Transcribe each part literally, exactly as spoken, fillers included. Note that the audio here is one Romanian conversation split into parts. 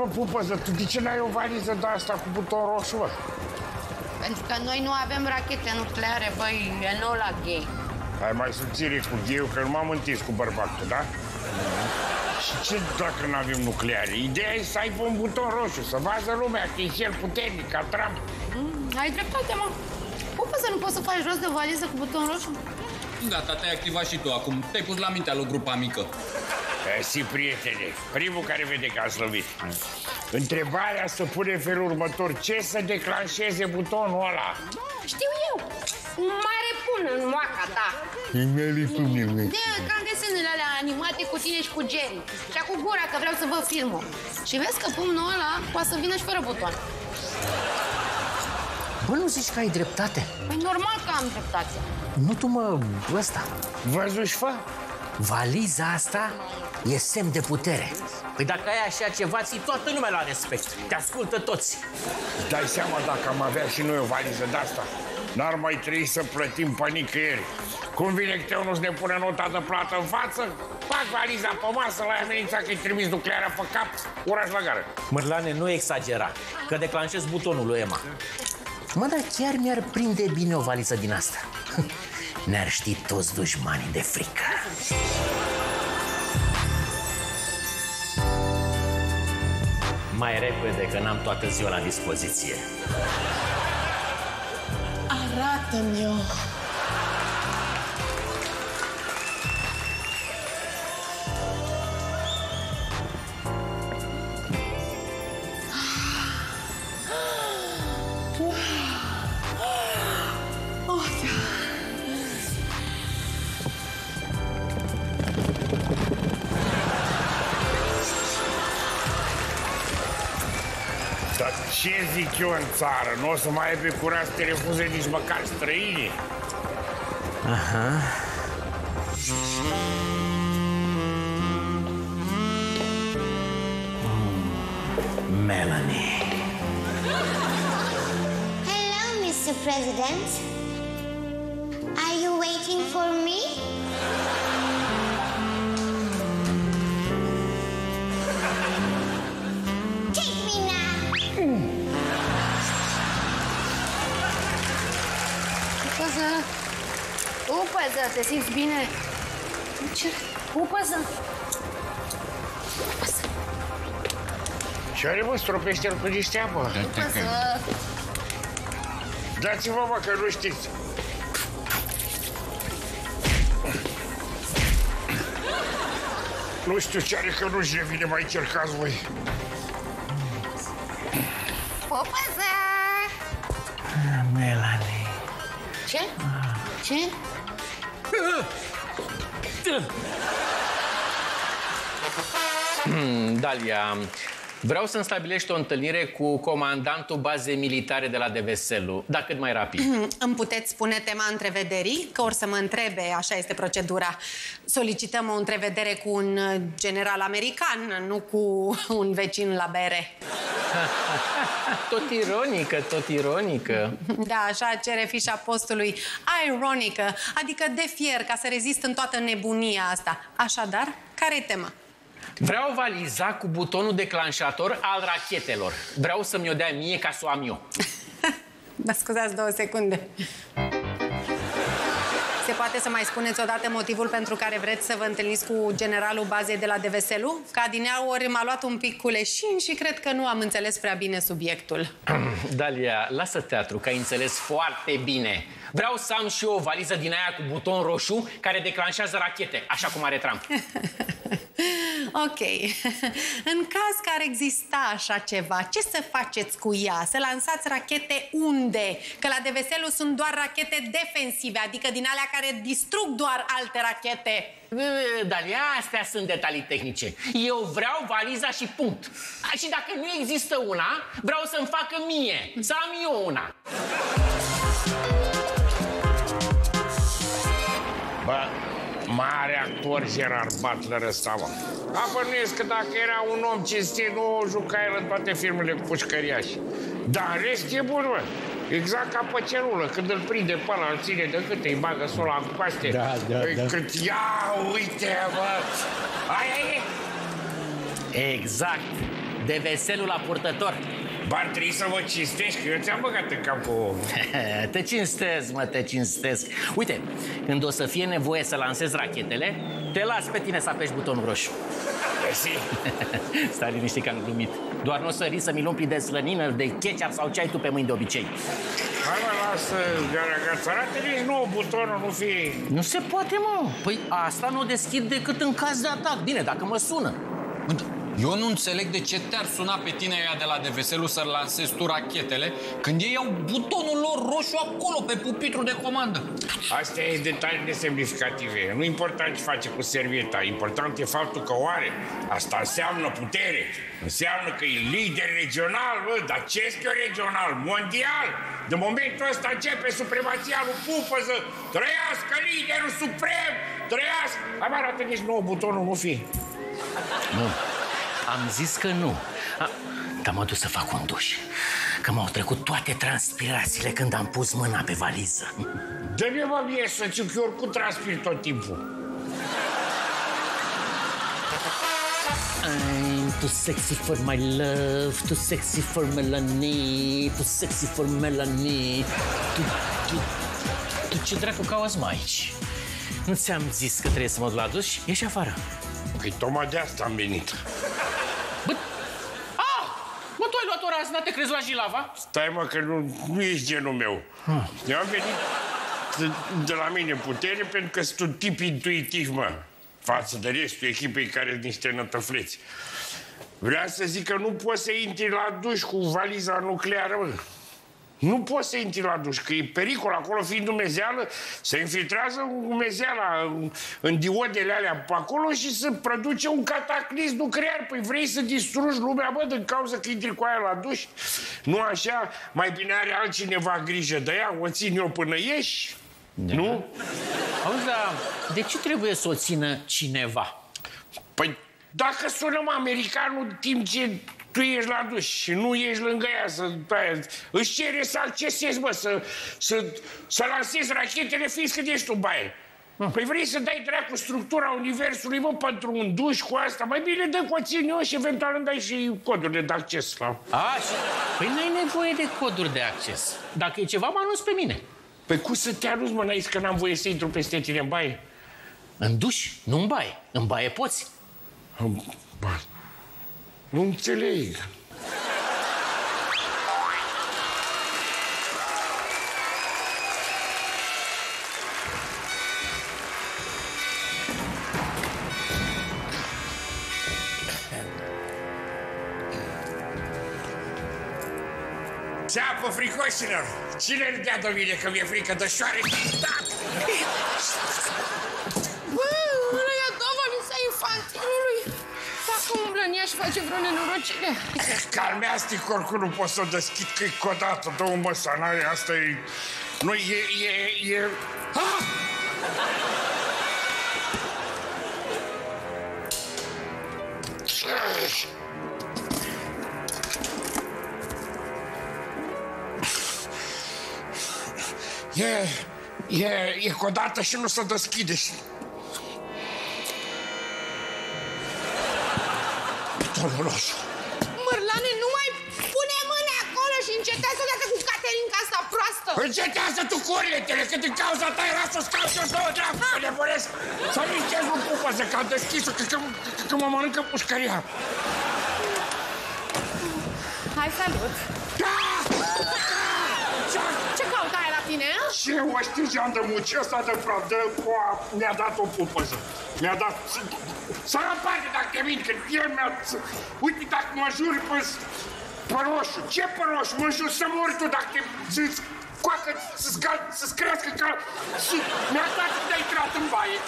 mă, Pupăză, tu de ce n-ai o valiză de asta cu buton roșu, bă? Pentru că noi nu avem rachete nucleare, băi, e nou la gay. Ai mai subțire cu gay că nu m-am întins cu bărbatul, da? Mm. Și ce dacă nu avem nucleare? Ideea e să aibă un buton roșu, să vază lumea că e cel puternic, ca Trump. Mm, ai dreptate, mă. Pupăză, nu poți să faci jos de o valiză cu buton roșu? Gata, te-ai activat și tu acum. Te-ai pus la mintea lui grupa mică. Si, prietene, primul care vede că a slăvit. Întrebarea se pune în felul următor. Ce să declanșeze butonul ăla? Știu eu. Un mare pun în moaca ta. De cam desenele alea animate cu tine și cu Jerry. Și cu gura, că vreau să vă filmul. Și vezi că pumnul ăla poate să vină și fără buton. Bă, nu zici că ai dreptate? Păi normal că am dreptate. Nu tu, mă, ăsta. Văzuși, fă? Valiza asta e semn de putere. Păi dacă ai așa ceva, ții toată lumea la respect. Te ascultă toți. Dai seama dacă am avea și noi o valiză de-asta? N-ar mai trebui să plătim pe nicăieri. Cum vine că eu nu-ți ne pune nota de plată în față, fac valiza pe masă, la amenința că-i trimis nuclearea pe cap, oraș la gară. Mărlane, nu exagera, că declanșez butonul lui Emma. Mă, dar chiar mi-ar prinde bine o valiză din asta. Ne-ar ști toți dușmanii de frică. Mai repede, că n-am toată ziua la dispoziție. Arată-mi-o! Ce zic eu în țară? Nu o să mai ai pe curaj să te refuze nici măcar străinii? Aha. Mm. Melanie. Hello, mister President. Are you waiting for me? Pupăză! Pupăză! Te simți bine? Pupăză! Pupăză! Ce-are, mă, stropește-l cu niște apă? Pupăză! Dați-vă, mă, că nu știți! Nu știu ce are, că nu-și revine, mai încercați voi! Pupăză! Melanie! Ce? Ce? Dalia, vreau să-mi stabilești o întâlnire cu comandantul bazei militare de la Deveselu, dacă cât mai rapid. Îmi puteți spune tema întrevederii? Că or să mă întrebe, așa este procedura. Solicităm o întrevedere cu un general american, nu cu un vecin la bere. Tot ironică, tot ironică. Da, așa cere fișa postului. Ironică, adică de fier, ca să rezist în toată nebunia asta. Așadar, care-i tema? Vreau valiza cu butonul declanșator al rachetelor. Vreau să-mi o dea mie ca să o am eu. Mă scuzați două secunde. Se poate să mai spuneți odată motivul pentru care vreți să vă întâlniți cu generalul bazei de la Deveselu? Că adineaori m-a luat un pic cu leșin și cred că nu am înțeles prea bine subiectul. Dalia, lasă teatru, că ai înțeles foarte bine. Vreau să am și eu o valiză din aia cu buton roșu care declanșează rachete, așa cum are Trump. Ok. În caz că ar exista așa ceva, ce să faceți cu ea? Să lansați rachete unde? Că la Deveselu sunt doar rachete defensive, adică din alea care distrug doar alte rachete. Dalia, astea sunt detalii tehnice. Eu vreau valiza și punct. Și dacă nu există una, vreau să-mi facă mie. Să am eu una. Bă, mare actor Gerard Butler ăsta, mă. Apărnuiesc că dacă era un om cinstit, nu juca el în toate filmele cu pușcăriași. Dar în rest e bun, mă. Exact ca pe cerulă, când îl prinde pe ăla, îl ține de câte, îi bagă sola în coaste. Da, da, da. Cât ia, uite, mă. Aia e? Exact. de veselul la purtător. Bar, trebuie să mă cinstești, că eu ți-am băgat în capul. Te cinstesc, mă, te cinstesc. Uite, când o să fie nevoie să lansezi rachetele, te las pe tine să apeși butonul roșu. Mersi. Stai liniștit că am glumit. Doar nu o să rii să mi-l umpli de slănină, de ketchup sau ce ai tu pe mâini de obicei. Hai, mă, lasă, garagatăratele, nu, butonul nu fie... Nu se poate, mă. Păi asta nu o deschid decât în caz de atac. Bine, dacă mă sună. Eu nu înțeleg de ce te-ar suna pe tine ea de la Deveselu să lansezi tu rachetele când ei au butonul lor roșu acolo, pe pupitru de comandă. Astea e detalii nesemnificative. Nu important ce face cu servieta, important e faptul că o are. Asta înseamnă putere. Înseamnă că e lider regional, bă, dar ce este regional? Mondial! De momentul ăsta începe supremația lui Pupaza. Trăiască liderul suprem! Trăiască! Hai, mă, arată nici nouă butonul, nu fi. Nu. Am zis că nu. A, dar m-am dus să fac un duș. Că m-au trecut toate transpirațiile când am pus mâna pe valiză. Dă-mi, mă, mie să țiu, că eu oricum transpir tot timpul. I'm too sexy for my love, too sexy for Melanie, too sexy for Melanie. Tu, tu, tu ce dracu cauți mai aici? Nu ți-am zis că trebuie să mă duc la duș? Ieși afară. Păi tocmai de asta am venit. Azi, n-a te crezi la Jilava? Stai, mă, că nu, nu ești genul meu. Ah. Eu am venit de, de la mine în putere pentru că sunt un tip intuitiv, mă, față de restul echipei care sunt niște nătăfleți. Vreau să zic că nu poți să intri la duș cu valiza nucleară, mă. Nu poți să intri la duș, că e pericol acolo, fiind umezeală, se infiltrează umezeala în, în diodele alea pe acolo și se produce un cataclism nuclear. Păi vrei să distrugi lumea, bă, din cauza că intri cu aia la duș? Nu așa? Mai bine are altcineva grijă de ea, o țin eu până ieși, de nu? Auzi, dar de ce trebuie să o țină cineva? Păi dacă sunăm americanul în timp ce... Tu ești la duș și nu ești lângă ea să... Aia, își cere să accesezi, bă, să, să, să lansezi rachetele, fiind când ești tu baie. Mm. Păi vrei să dai dracu structura universului, mă, pentru un duș cu asta? Mai bine dă cu eu și eventual îmi dai și codurile de acces la... A, și... Păi n-ai nevoie de coduri de acces. Dacă e ceva, mă anunț pe mine. Păi cum să te anunț, mă, n-ai zis că n-am voie să intru peste tine în baie? În duș? Nu în baie. În baie poți. În baie... Nu înțeleg. Ceapă, fricoșilor! Cine îmi dea de mine că mi-e frică de șoare? Și face vreo nenorocire. Calmeastic, oricum nu pot să o deschid, că-i codată. Dă-o, mă, sanare, asta e... Nu, e... e... e... Ah! E... e... e codată și nu se deschide. Mărlane, nu mai pune mâna acolo și încetează odată cu Caterinca asta proastă! Încetează tu cu urletele, că din cauza ta era să-ți cauți o două dracu, că nebunesc! Să nu-i chezi un Pupaza, că am deschis-o, că mă mănâncă pușcăria! Hai, salut! Ce caută aia la tine? Ce, o știgeam de muncii ăsta de pravdă, mi-a dat o Pupaza. Mi-a dat... Să răpate dacă e mint, că el mi-a... Uite, dacă mă juri pe... pe roșu. Ce pe roșu? Mă juri să mori tu dacă să-ți coacă, să-ți crească ca... Mi-a dat când ai intrat în baie.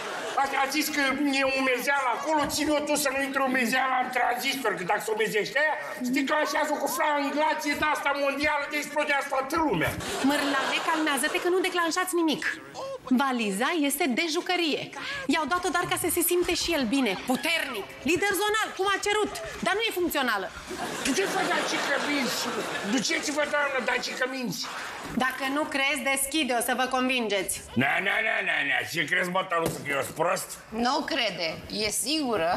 A zis că e umezeală acolo, ține-o tu să nu intre umezeală în tranzistor, că dacă se umezește aia, declanșează cu flanglație de asta mondială de explodează toată lumea. Mărlane, calmează-te că nu declanșați nimic. Valiza este de jucărie. I-au dat-o doar ca să se simte și el bine, puternic, lider zonal, cum a cerut, dar nu e funcțională. Duceți-vă, daci că minți! Duceți-vă, doamnă, daci că minți! Dacă nu crezi, deschide-o să vă convingeți. Na, na, na, na, na, ce crezi, bă, taluță, că eu-s prost? Nu crede, e sigură.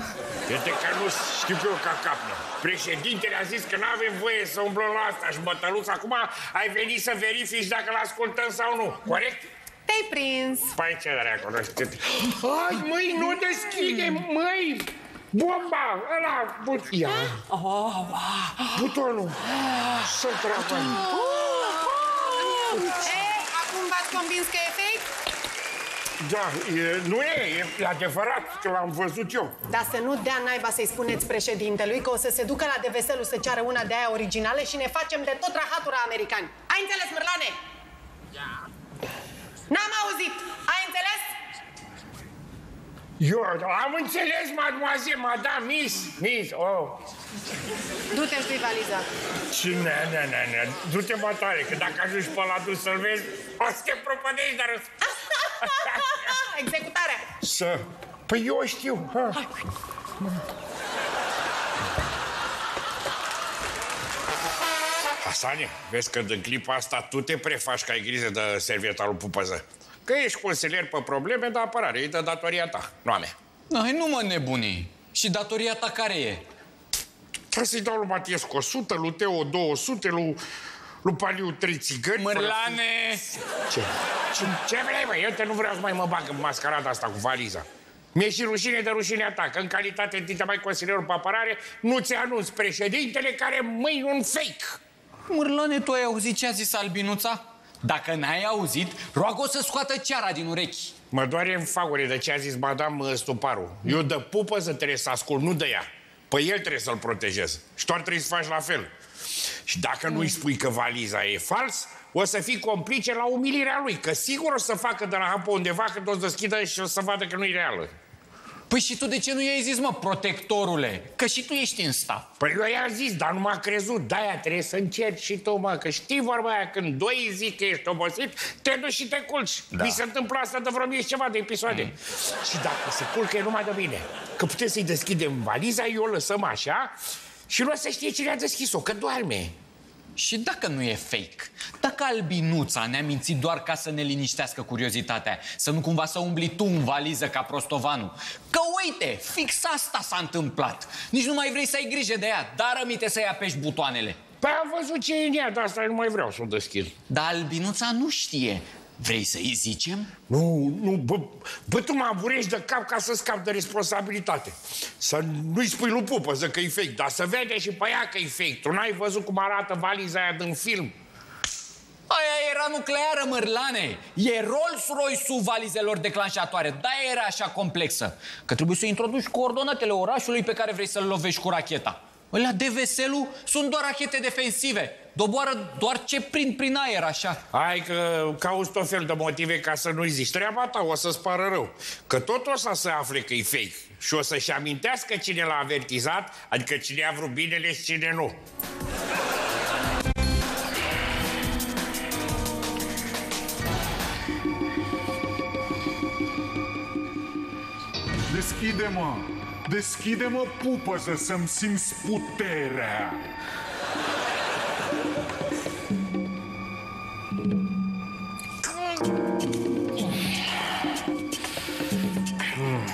Uite că nu știu eu ca capnă. Președintele a zis că nu avem voie să umblăm la asta și, bă, taluță, acum ai venit să verifici dacă l-ascultăm sau nu, corect? Te-ai prins! Păi ce are acolo? Ai, măi, nu deschide, măi! Bomba! Ăla! Ia! Butonul! Să-l trapă! E, acum v-ați convins că e fake? Da, nu e, e adevărat că l-am văzut eu. Dar să nu dea naiba să-i spuneți președintelui că o să se ducă la Deveselu să ceară una de aia originale și ne facem de tot rahatura americani. Ai înțeles, Mărlane? Da. N-am auzit! Ai înțeles? Eu am înțeles, mademoiselle, madame, miss, miss, oh. Du-te și valiza. Și ne, ne, ne, ne, du-te batare, că dacă ajungi pe la dus să-l vezi, o să te propădești, dar... Executarea! Să... Păi eu știu, ha. Hasane, vezi că în clipa asta tu te prefaci că ai grijă de servieta lui Pupaza. Că ești consilier pe probleme de apărare, e de datoria ta, nu a mea. Ai, nu mă nebuni. Și datoria ta care e? Trebuie să-i dau lui Matiescu o sută, lui Teo două sute, lui, lui Paliu trei țigări... Mărlane! Ce? Ce? Ce vrei, bă? Eu te nu vreau să mai mă bag în mascarada asta cu valiza. Mi-e și rușine de rușinea ta, că în calitate de mai consilierul pe apărare nu ți anunț președintele care mâini un fake. Mărlane, tu ai auzit ce a zis albinuța? Dacă n-ai auzit, roagă-o să scoată ceara din urechi. Mă doare în fagure de ce a zis madame Stuparu. Eu de pupă să trebuie să ascult, nu de ea. Păi el trebuie să-l protejez. Și doar trebuie să faci la fel. Și dacă nu-i spui că valiza e fals, o să fii complice la umilirea lui. Că sigur o să facă de la hapă undeva când o să deschidă și o să vadă că nu-i reală. Păi și tu de ce nu i-ai zis, mă, protectorule? Că și tu ești în staff. Păi eu i-am zis, dar nu m-a crezut. De-aia trebuie să încerci și tu, mă, că știi vorba aia, când doi zic că ești obosit, te duci și te culci. Da. Mi se întâmplă asta de vreo mie și ceva de episoade. Mm. Și dacă se culcă, e numai de bine. Că putem să-i deschidem valiza, eu o lăsăm așa și nu o să știe cine a deschis-o, că doarme. Și dacă nu e fake? Dacă albinuța ne-a mințit doar ca să ne liniștească curiozitatea, să nu cumva să umbli tu în valiză ca prostovanul. Că uite, fix asta s-a întâmplat. Nici nu mai vrei să ai grijă de ea, dar rămite să-i apeși butoanele. Păi am văzut ce e în ea, dar asta nu mai vreau să o deschid. Dar albinuța nu știe. Vrei să-i zicem? Nu, nu, bă, bă tu mă aburești de cap ca să scap de responsabilitate. Să nu-i spui lui Pupaza că e fake, dar să vede și pe ea că e fake. Tu n-ai văzut cum arată valiza aia din film? Aia era nucleară, Mărlane. E Rolls-Royce-ul valizelor declanșatoare. De-aia era așa complexă. Că trebuie să introduci coordonatele orașului pe care vrei să-l lovești cu racheta. La Deveselu sunt doar rachete defensive. Doboară doar ce prind prin aer, așa. Hai că cauți tot fel de motive ca să nu-i zici treaba ta, o să-ți pară rău. Că tot o să se afle că e fake. Și o să-și amintească cine l-a avertizat, adică cine a vrut binele și cine nu. Deschide-mă! Deschide-mă, Pupaza, să-mi simți puterea!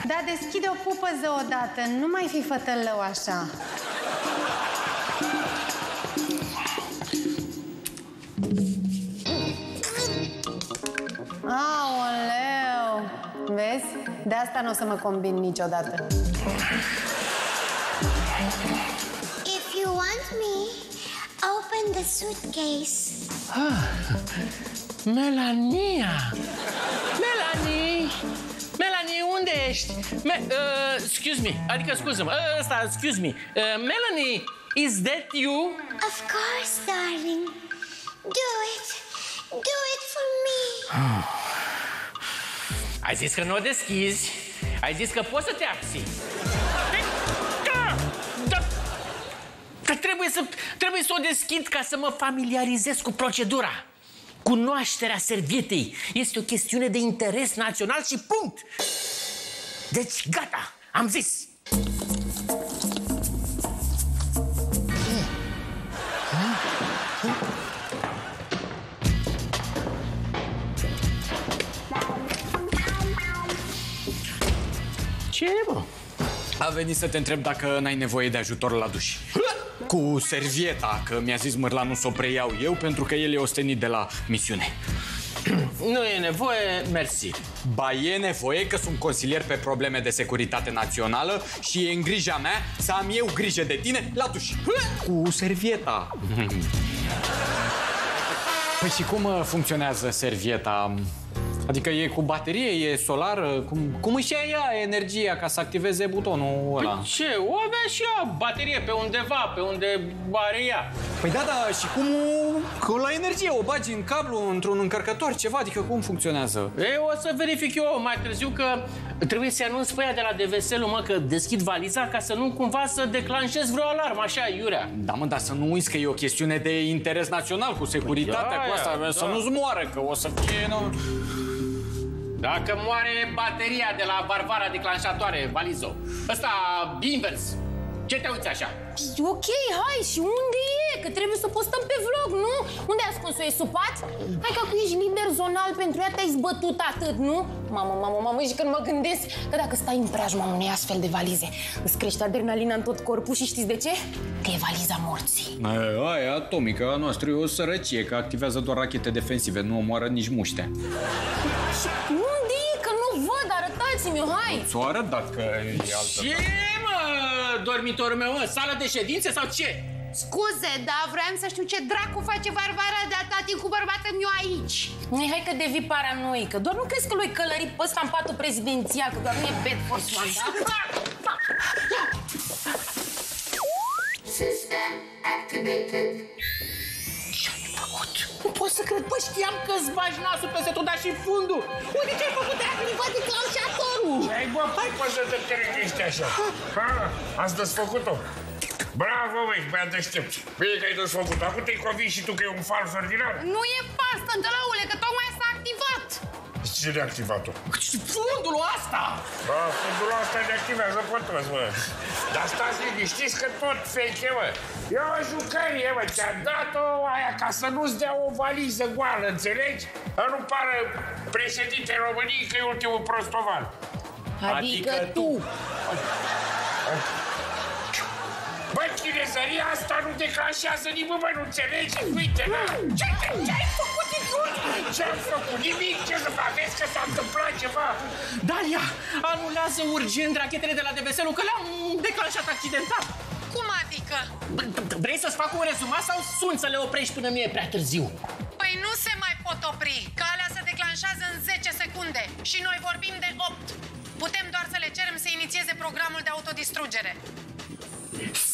Da, deschide-o, Pupaza, odată. Nu mai fi fătălău așa. Aoleu! Vezi? De asta nu o să mă combin niciodată. If you want me, open the suitcase. Ah, Melania! Melanie! Melanie, unde ești? Me uh, excuse me, adică scuză-mă, ăsta, uh, excuse me. Uh, Melanie, is that you? Of course, darling. Do it. Do it for me. Ah. Ai zis că nu o deschizi. Ai zis că poți să te abții. Da, da, da, trebuie să, trebuie să o deschid ca să mă familiarizez cu procedura. Cunoașterea servietei este o chestiune de interes național și punct! Deci gata, am zis! Ce e, bă? A venit să te întreb dacă n-ai nevoie de ajutor la duș. Cu servieta, că mi-a zis Marlanu să o preiau eu, pentru că el e ostenit de la misiune. Nu e nevoie, mersi. Ba e nevoie, că sunt consilier pe probleme de securitate națională și e în grija mea să am eu grijă de tine la duș. Cu servieta. Păi și cum funcționează servieta? Adică e cu baterie, e solară, cum, cum își ia ea energia ca să activeze butonul ăla? Păi ce, o avea și ea baterie pe undeva, pe unde are ea. Păi da, da, și cum că la energie o bagi în cablu, într-un încărcător, ceva, adică cum funcționează? E, o să verific eu mai târziu, că trebuie să-i anunț pe ea de la D V S-ul, mă, că deschid valiza ca să nu cumva să declanșez vreo alarmă, așa, iurea. Da, mă, dar să nu uiți că e o chestiune de interes național cu securitatea, păi da, cu asta, da. Să nu-ți moară, că o să fie... Nu... Dacă moare bateria de la Varvara declanșatoare, valizo. Ăsta, invers. Ce te uiți așa? Ok, hai, și unde e? Că trebuie să o postăm pe vlog, nu? Unde ai ascuns-o? E sub pat? Hai că ești lider zonal, pentru ea te-ai zbătut atât, nu? Mamă, mamă, mamă, și când mă gândesc că dacă stai în preajma unei astfel de valize, îți crește adrenalina în tot corpul și știți de ce? Că e valiza morții. Aia, aia atomică a noastră e o sărăcie, că activează doar rachete defensive, nu omoară nici muște. Unde e? Că nu văd, arătați-mi-o, hai! Ți-o arăt dacă e altă. Ce, mă, dormitorul meu, mă? Sală de ședințe sau ce? Scuze, dar vreau să știu ce dracu face Varvara de-a tati cu bărbatul meu aici. Noi, hai că devii paranoică. Doar nu crezi că lui călări pe ăsta în patul prezidențial, că doar nu e bad force one, da? System activated. Ce-ai făcut? Nu pot să cred, bă, știam că-ți bagi nasul peste tot, dar și fundul. Uite ce-ai făcut, te-ai activat declanșatorul. Hai, bă, hai, bă, să te trezești așa. Ha, ați desfăcut-o. Bravo, băi, băiat deștept! Bine că ai desfăcut. Acum te-ai convins și tu că e un fals ordinar? Nu e fals, tântălăule, că tocmai s-a activat! Cine a activat-o? Fundul ăsta! Bă, fundul ăsta ne activează pe toți, mă! Dar stați liniștiți că tot fake, mă! E o jucărie, mă, ți-a dat-o aia ca să nu-ți dea o valiză goală, înțelegi? Că nu pară președintele României că e ultimul prostoval. Adică, adică tu! tu. Bă, chinezăria asta nu declanșează nimic, bă, nu înțelegi? Uite, da! Ce-ai făcut, idiotule? Ce-am făcut? Nimic, ce să fac? Vezi că s-a întâmplat ceva? Daria, anulează urgent rachetele de la D V S-ul, că le-am declanșat accidentat. Cum adică? Vrei să-ți fac un rezumat sau sun să le oprești până nu e prea târziu? Păi nu se mai pot opri, că alea se declanșează în zece secunde și noi vorbim de opt. Putem doar să le cerem să inițieze programul de autodistrugere.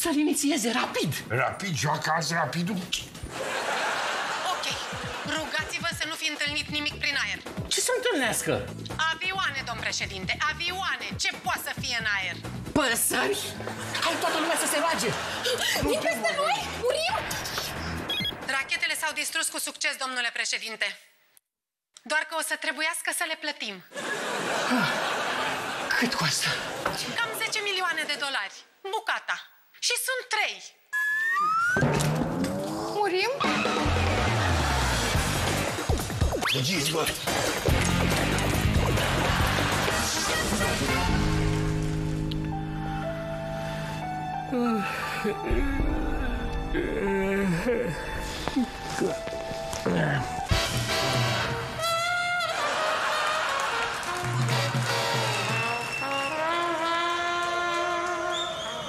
Să-l inițieze rapid! Rapid? Joacă azi rapidul? Ok. Rugați-vă să nu fi întâlnit nimic prin aer. Ce să întâlnească? Avioane, domn președinte, avioane! Ce poate să fie în aer? Păsări? Hai toată lumea să se bage! Vin peste noi? Murim? Rachetele s-au distrus cu succes, domnule președinte. Doar că o să trebuiască să le plătim. Cât costă? Cam zece milioane de dolari. Bucata. Și sunt trei. Murim? Fugiți, bă!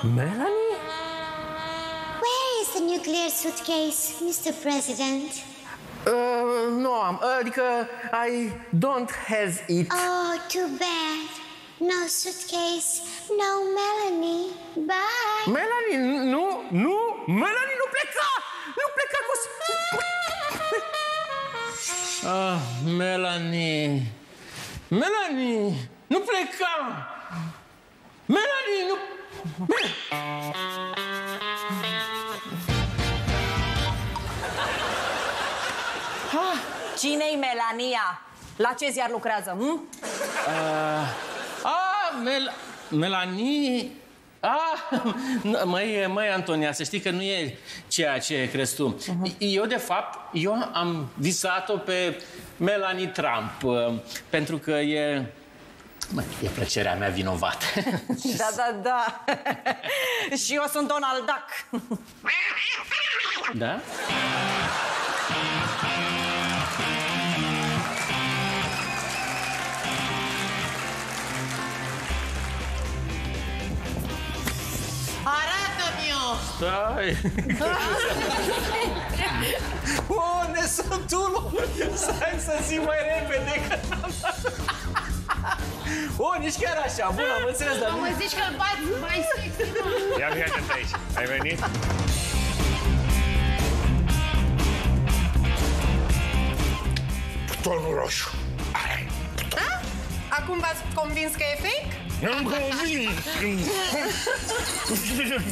Melanie? Where is the nuclear suitcase, mister President? Uh, no, adică I don't have it. Oh, too bad. No suitcase, no Melanie. Bye. Melanie, nu, nu, Melanie nu pleca! Nu pleca cu... Ah, Melanie. Melanie, nu pleca! Melanie, nu... Ah, Cine-i Melania? La ce ziar lucrează? Hm? Uh, a, Mel Melanie... Ah, măi, măi, Antonia, să știi că nu e ceea ce crezi tu. Uh-huh. Eu, de fapt, eu am visat-o pe Melanie Trump, pentru că e... Mă, e plăcerea mea vinovată. Da, da, da. Și eu sunt Donald Duck. Da? Stai! Unde sunt unul? Stai să zic mai repede, că n-am dat! O, nici chiar așa, bun, am înțeles, dar nu... Mă zici că-l bați mai sexy, nu? Ia, ia, te aici. Ai venit? Butonul roșu. Are buton. Da? Acum v-ați convins că e fake? Nu-mi convins!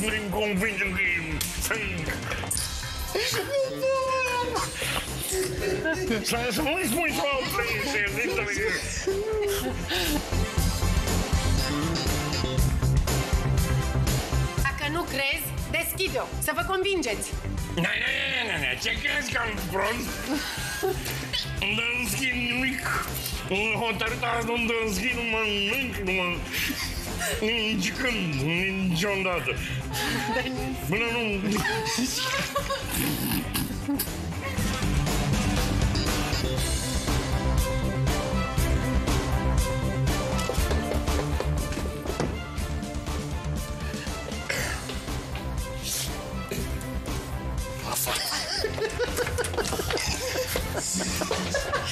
Nu-mi convins că e fake! Să nu-i spui Dacă nu crezi, deschide-o, să vă convingeți! Nu, nu, nu, nu, ce crezi că am prost? Nu-mi schimb nimic! Un hotărât arătând în zi, nu mă mânc, nu mă... Nici când, niciodată. Până nu...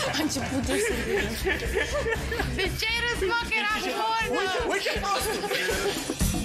A început de să vine. De ce ai râs, mă, că eram gorda? Uite, uite, prost!